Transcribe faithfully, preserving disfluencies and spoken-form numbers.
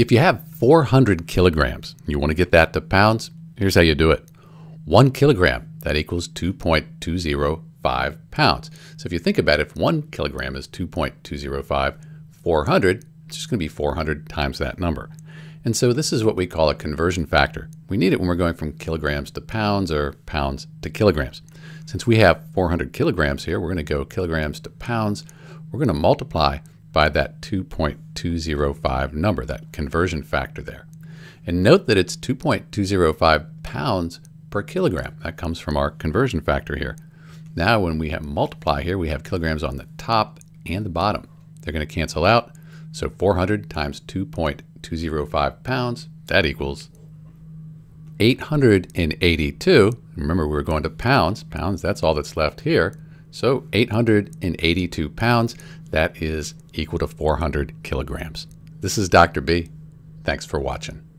If you have four hundred kilograms, you want to get that to pounds, here's how you do it. One kilogram, that equals two point two zero five pounds. So if you think about it, if one kilogram is two point two zero five, four hundred, it's just going to be four hundred times that number. And so this is what we call a conversion factor. We need it when we're going from kilograms to pounds or pounds to kilograms. Since we have four hundred kilograms here, we're going to go kilograms to pounds. We're going to multiply by that two point two zero five number, that conversion factor there. And note that it's two point two zero five pounds per kilogram. That comes from our conversion factor here. Now when we have multiply here, we have kilograms on the top and the bottom. They're going to cancel out. So four hundred times two point two zero five pounds, that equals eight hundred eighty-two. Remember, we were going to pounds. Pounds, that's all that's left here. So eight hundred eighty-two pounds, that is equal to four hundred kilograms. This is Doctor B. Thanks for watching.